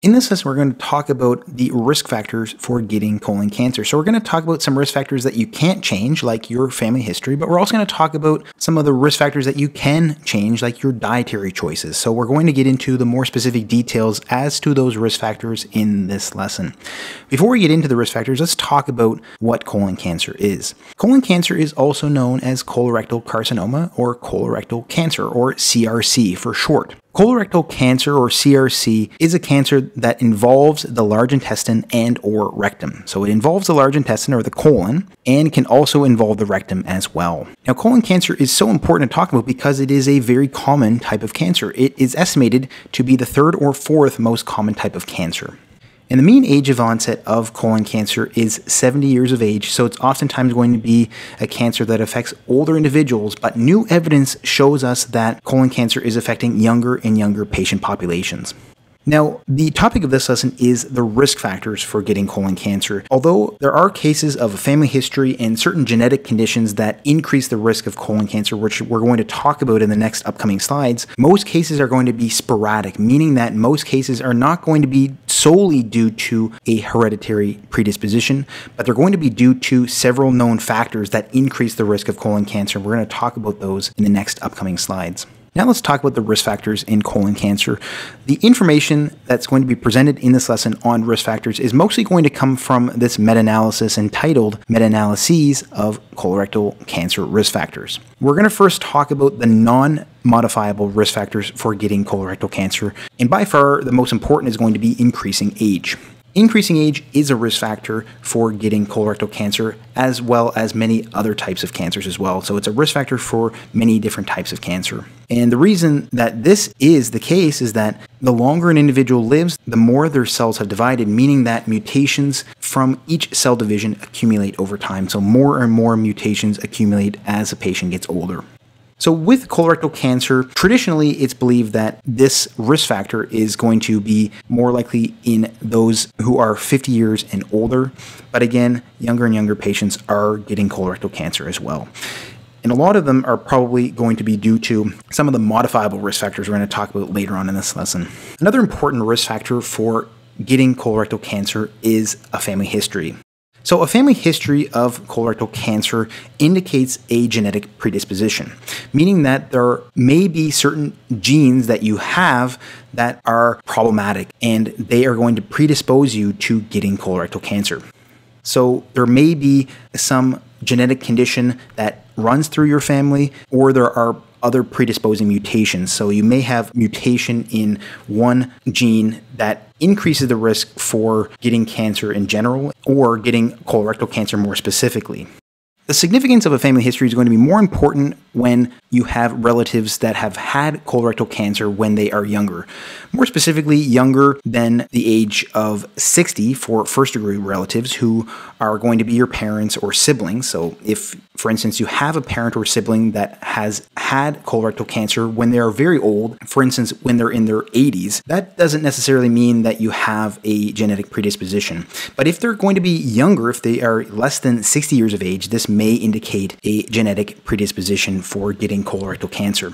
In this lesson, we're going to talk about the risk factors for getting colon cancer. So we're going to talk about some risk factors that you can't change, like your family history, but we're also going to talk about some of the risk factors that you can change, like your dietary choices. So we're going to get into the more specific details as to those risk factors in this lesson. Before we get into the risk factors, let's talk about what colon cancer is. Colon cancer is also known as colorectal carcinoma or colorectal cancer, or CRC for short. Colorectal cancer, or CRC, is a cancer that involves the large intestine and or rectum. So it involves the large intestine, or the colon, and can also involve the rectum as well. Now, colon cancer is so important to talk about because it is a very common type of cancer. It is estimated to be the third or fourth most common type of cancer. And the mean age of onset of colon cancer is 70 years of age, so it's oftentimes going to be a cancer that affects older individuals, but new evidence shows us that colon cancer is affecting younger and younger patient populations. Now, the topic of this lesson is the risk factors for getting colon cancer. Although there are cases of family history and certain genetic conditions that increase the risk of colon cancer, which we're going to talk about in the next upcoming slides, most cases are going to be sporadic, meaning that most cases are not going to be solely due to a hereditary predisposition, but they're going to be due to several known factors that increase the risk of colon cancer. We're going to talk about those in the next upcoming slides. Now let's talk about the risk factors in colon cancer. The information that's going to be presented in this lesson on risk factors is mostly going to come from this meta-analysis entitled Meta-Analyses of Colorectal Cancer Risk Factors. We're going to first talk about the non-modifiable risk factors for getting colorectal cancer, and by far the most important is going to be increasing age. Increasing age is a risk factor for getting colorectal cancer, as well as many other types of cancers as well. So it's a risk factor for many different types of cancer. And the reason that this is the case is that the longer an individual lives, the more their cells have divided, meaning that mutations from each cell division accumulate over time. So more and more mutations accumulate as a patient gets older. So with colorectal cancer, traditionally it's believed that this risk factor is going to be more likely in those who are 50 years and older. But again, younger and younger patients are getting colorectal cancer as well. And a lot of them are probably going to be due to some of the modifiable risk factors we're going to talk about later on in this lesson. Another important risk factor for getting colorectal cancer is a family history. So a family history of colorectal cancer indicates a genetic predisposition, meaning that there may be certain genes that you have that are problematic, and they are going to predispose you to getting colorectal cancer. So there may be some genetic condition that runs through your family, or there are other predisposing mutations. So you may have mutation in one gene that increases the risk for getting cancer in general, or getting colorectal cancer more specifically. The significance of a family history is going to be more important when you have relatives that have had colorectal cancer when they are younger. More specifically, younger than the age of 60 for first-degree relatives who are going to be your parents or siblings. So if, for instance, you have a parent or sibling that has had colorectal cancer when they are very old, for instance, when they're in their 80s, that doesn't necessarily mean that you have a genetic predisposition. But if they're going to be younger, if they are less than 60 years of age, this may indicate a genetic predisposition for getting colorectal cancer.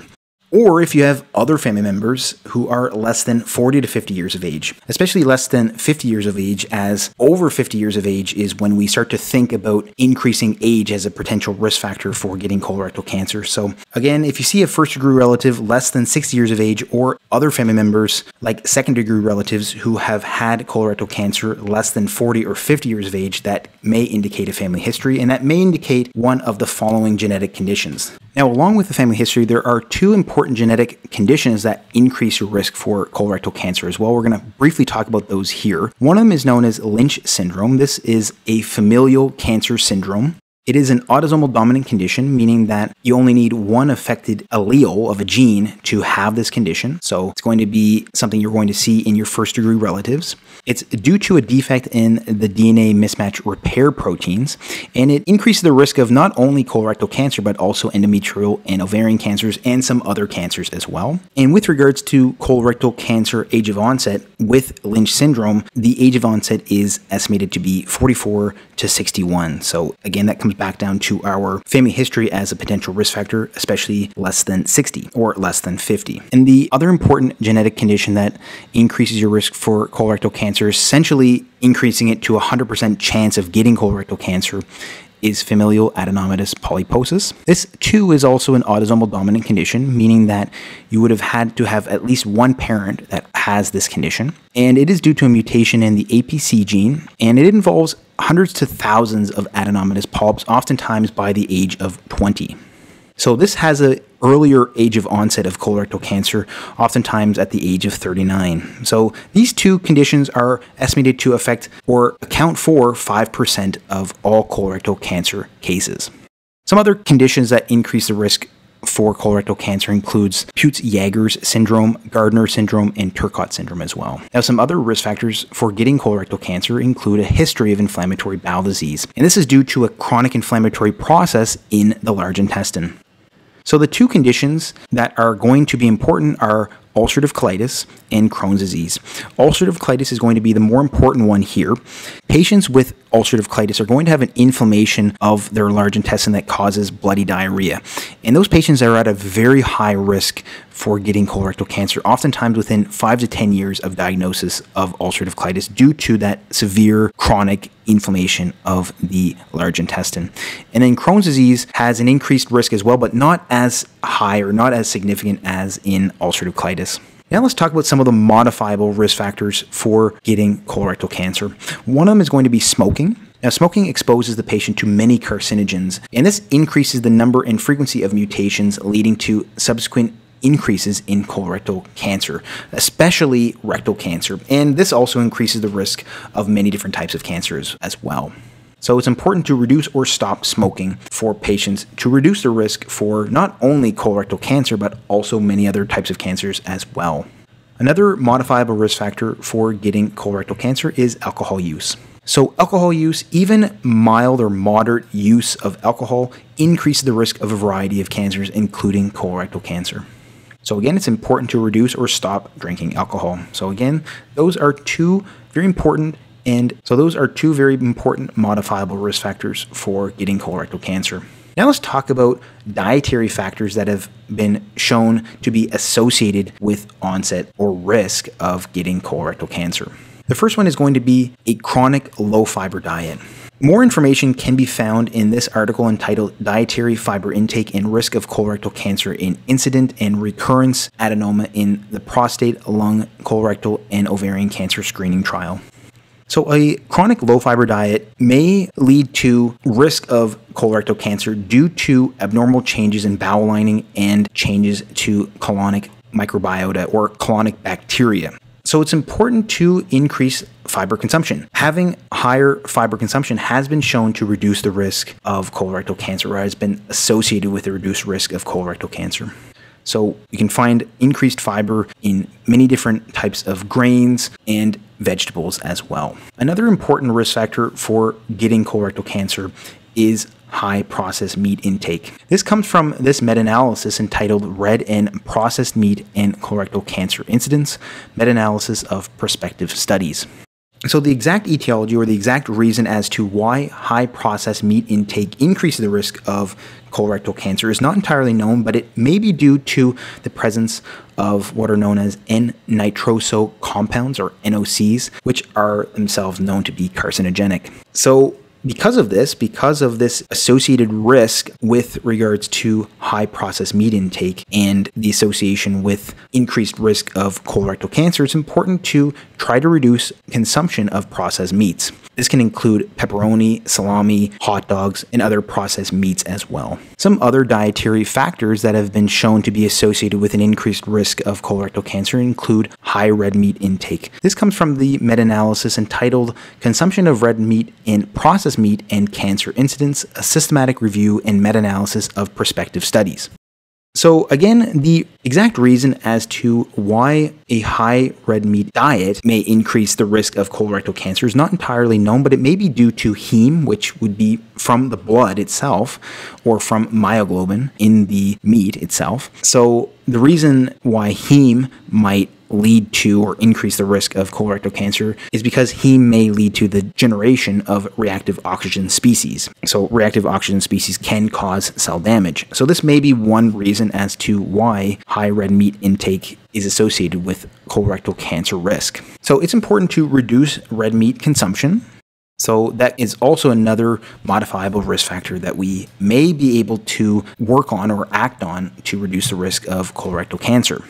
Or if you have other family members who are less than 40 to 50 years of age, especially less than 50 years of age, as over 50 years of age is when we start to think about increasing age as a potential risk factor for getting colorectal cancer. So again, if you see a first-degree relative less than 60 years of age, or other family members like second-degree relatives who have had colorectal cancer less than 40 or 50 years of age, that may indicate a family history, and that may indicate one of the following genetic conditions. Now, along with the family history, there are two important genetic conditions that increase your risk for colorectal cancer as well. We're going to briefly talk about those here. One of them is known as Lynch syndrome. This is a familial cancer syndrome. It is an autosomal dominant condition, meaning that you only need one affected allele of a gene to have this condition. So it's going to be something you're going to see in your first-degree relatives. It's due to a defect in the DNA mismatch repair proteins, and it increases the risk of not only colorectal cancer, but also endometrial and ovarian cancers and some other cancers as well. And with regards to colorectal cancer age of onset, with Lynch syndrome, the age of onset is estimated to be 44 to 61. So again, that comes comes back down to our family history as a potential risk factor, especially less than 60 or less than 50. And the other important genetic condition that increases your risk for colorectal cancer, essentially increasing it to 100% chance of getting colorectal cancer, is familial adenomatous polyposis. This too is also an autosomal dominant condition, meaning that you would have had to have at least one parent that has this condition. And it is due to a mutation in the APC gene, and it involves hundreds to thousands of adenomatous polyps, oftentimes by the age of 20. So this has an earlier age of onset of colorectal cancer, oftentimes at the age of 39. So these two conditions are estimated to affect or account for 5% of all colorectal cancer cases. Some other conditions that increase the risk for colorectal cancer includes Peutz-Jeghers syndrome, Gardner syndrome, and Turcot syndrome as well. Now, some other risk factors for getting colorectal cancer include a history of inflammatory bowel disease, and this is due to a chronic inflammatory process in the large intestine. So the two conditions that are going to be important are ulcerative colitis and Crohn's disease. Ulcerative colitis is going to be the more important one here. Patients with ulcerative colitis are going to have an inflammation of their large intestine that causes bloody diarrhea. And those patients are at a very high risk for getting colorectal cancer, oftentimes within 5 to 10 years of diagnosis of ulcerative colitis due to that severe chronic inflammation of the large intestine. And then Crohn's disease has an increased risk as well, but not as high or not as significant as in ulcerative colitis. Now let's talk about some of the modifiable risk factors for getting colorectal cancer. One of them is going to be smoking. Now, smoking exposes the patient to many carcinogens, and this increases the number and frequency of mutations leading to subsequent increases in colorectal cancer, especially rectal cancer. And this also increases the risk of many different types of cancers as well. So it's important to reduce or stop smoking for patients to reduce the risk for not only colorectal cancer, but also many other types of cancers as well. Another modifiable risk factor for getting colorectal cancer is alcohol use. So alcohol use, even mild or moderate use of alcohol, increases the risk of a variety of cancers, including colorectal cancer. So again, it's important to reduce or stop drinking alcohol. So again, those are two very important modifiable risk factors for getting colorectal cancer. Now let's talk about dietary factors that have been shown to be associated with onset or risk of getting colorectal cancer. The first one is going to be a chronic low-fiber diet. More information can be found in this article entitled Dietary Fiber Intake and Risk of Colorectal Cancer in Incident and Recurrence Adenoma in the Prostate, Lung, Colorectal, and Ovarian Cancer Screening Trial. So a chronic low-fiber diet may lead to risk of colorectal cancer due to abnormal changes in bowel lining and changes to colonic microbiota or colonic bacteria. So it's important to increase fiber consumption. Having higher fiber consumption has been shown to reduce the risk of colorectal cancer, or has been associated with a reduced risk of colorectal cancer. So you can find increased fiber in many different types of grains and vegetables as well. Another important risk factor for getting colorectal cancer is high processed meat intake. This comes from this meta-analysis entitled Red and Processed Meat and Colorectal Cancer Incidence, Meta-Analysis of Prospective Studies. So the exact etiology or the exact reason as to why high processed meat intake increases the risk of colorectal cancer is not entirely known, but it may be due to the presence of what are known as N-nitroso compounds or NOCs, which are themselves known to be carcinogenic. So because of this associated risk with regards to high processed meat intake and the association with increased risk of colorectal cancer, it's important to try to reduce consumption of processed meats. This can include pepperoni, salami, hot dogs, and other processed meats as well. Some other dietary factors that have been shown to be associated with an increased risk of colorectal cancer include high red meat intake. This comes from the meta-analysis entitled Consumption of Red Meat and Processed Meat and Cancer Incidence, a Systematic Review and Meta-Analysis of Prospective Studies. So again, the exact reason as to why a high red meat diet may increase the risk of colorectal cancer is not entirely known, but it may be due to heme, which would be from the blood itself or from myoglobin in the meat itself. So the reason why heme might lead to or increase the risk of colorectal cancer is because heme may lead to the generation of reactive oxygen species. So reactive oxygen species can cause cell damage. So this may be one reason as to why high red meat intake is associated with colorectal cancer risk. So it's important to reduce red meat consumption. So that is also another modifiable risk factor that we may be able to work on or act on to reduce the risk of colorectal cancer.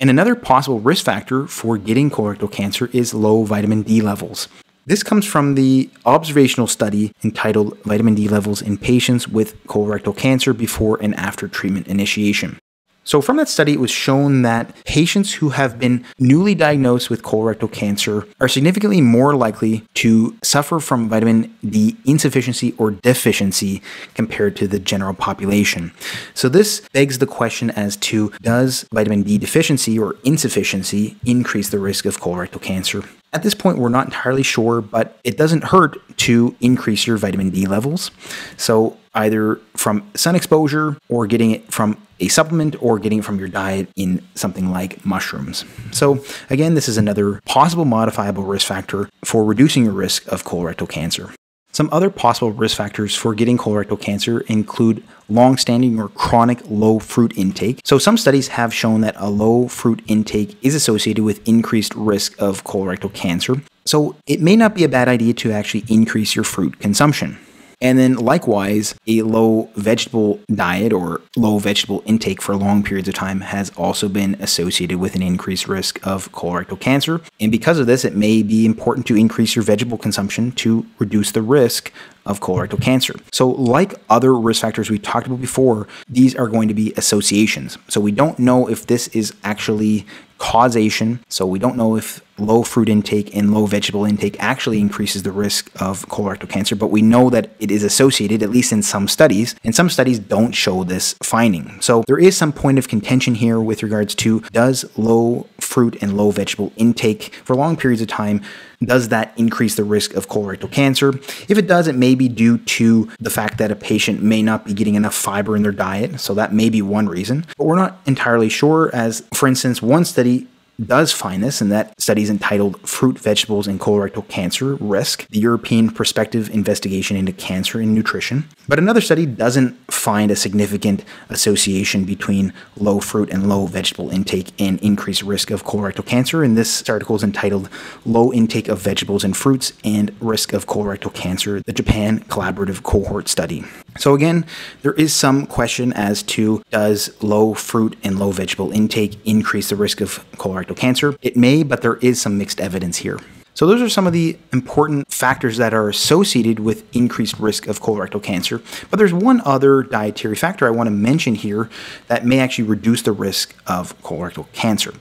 And another possible risk factor for getting colorectal cancer is low vitamin D levels. This comes from the observational study entitled Vitamin D Levels in Patients with Colorectal Cancer Before and After Treatment Initiation. So from that study, it was shown that patients who have been newly diagnosed with colorectal cancer are significantly more likely to suffer from vitamin D insufficiency or deficiency compared to the general population. So this begs the question as to, does vitamin D deficiency or insufficiency increase the risk of colorectal cancer? At this point, we're not entirely sure, but it doesn't hurt to increase your vitamin D levels. So either from sun exposure or getting it from a supplement or getting it from your diet in something like mushrooms. So again, this is another possible modifiable risk factor for reducing your risk of colorectal cancer. Some other possible risk factors for getting colorectal cancer include long-standing or chronic low fruit intake. So some studies have shown that a low fruit intake is associated with increased risk of colorectal cancer. So it may not be a bad idea to actually increase your fruit consumption. And then likewise, a low vegetable diet or low vegetable intake for long periods of time has also been associated with an increased risk of colorectal cancer. And because of this, it may be important to increase your vegetable consumption to reduce the risk of colorectal cancer. So like other risk factors we talked about before, these are going to be associations. So we don't know if this is actually causation. So we don't know if low fruit intake and low vegetable intake actually increases the risk of colorectal cancer, but we know that it is associated, at least in some studies, and some studies don't show this finding. So there is some point of contention here with regards to, does low fruit and low vegetable intake for long periods of time, does that increase the risk of colorectal cancer? If it does, it may be due to the fact that a patient may not be getting enough fiber in their diet. So that may be one reason, but we're not entirely sure, as, for instance, one study does find this, and that study is entitled Fruit, Vegetables, and Colorectal Cancer Risk, the European Prospective Investigation into Cancer and Nutrition. But another study doesn't find a significant association between low fruit and low vegetable intake and increased risk of colorectal cancer. And this article is entitled Low Intake of Vegetables and Fruits and Risk of Colorectal Cancer, the Japan Collaborative Cohort Study. So again, there is some question as to, does low fruit and low vegetable intake increase the risk of colorectal cancer? It may, but there is some mixed evidence here. So those are some of the important factors that are associated with increased risk of colorectal cancer. But there's one other dietary factor I want to mention here that may actually reduce the risk of colorectal cancer,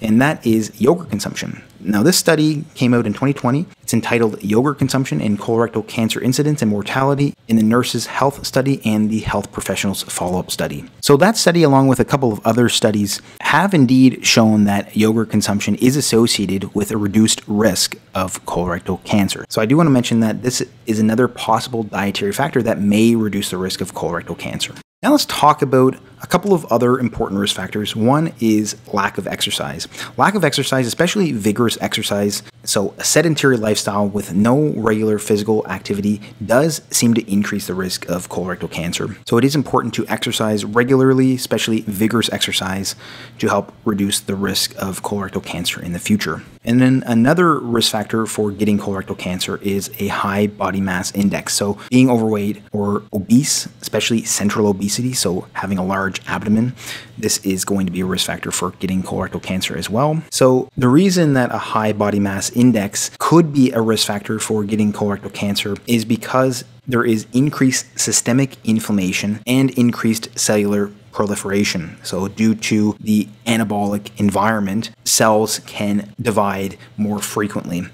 and that is yogurt consumption. Now, this study came out in 2020. It's entitled Yogurt Consumption and Colorectal Cancer Incidence and Mortality in the Nurses' Health Study and the Health Professionals Follow-Up Study. So that study, along with a couple of other studies, have indeed shown that yogurt consumption is associated with a reduced risk of colorectal cancer. So I do want to mention that this is another possible dietary factor that may reduce the risk of colorectal cancer. Now let's talk about a couple of other important risk factors. One is lack of exercise. Lack of exercise, especially vigorous exercise, so a sedentary lifestyle with no regular physical activity, does seem to increase the risk of colorectal cancer. So it is important to exercise regularly, especially vigorous exercise, to help reduce the risk of colorectal cancer in the future. And then another risk factor for getting colorectal cancer is a high body mass index. So being overweight or obese, especially central obesity, so having a large abdomen, this is going to be a risk factor for getting colorectal cancer as well. So the reason that a high body mass index could be a risk factor for getting colorectal cancer is because there is increased systemic inflammation and increased cellular proliferation. So due to the anabolic environment, cells can divide more frequently.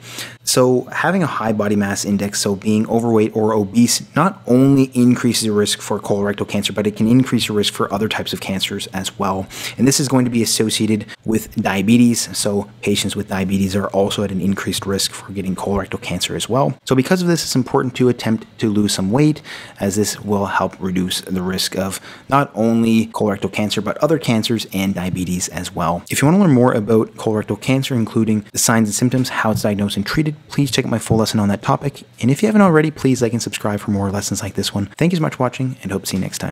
So having a high body mass index, so being overweight or obese, not only increases your risk for colorectal cancer, but it can increase your risk for other types of cancers as well. And this is going to be associated with diabetes. So patients with diabetes are also at an increased risk for getting colorectal cancer as well. So because of this, it's important to attempt to lose some weight, as this will help reduce the risk of not only colorectal cancer, but other cancers and diabetes as well. If you want to learn more about colorectal cancer, including the signs and symptoms, how it's diagnosed and treated, please check out my full lesson on that topic. And if you haven't already, please like and subscribe for more lessons like this one. Thank you so much for watching, and hope to see you next time.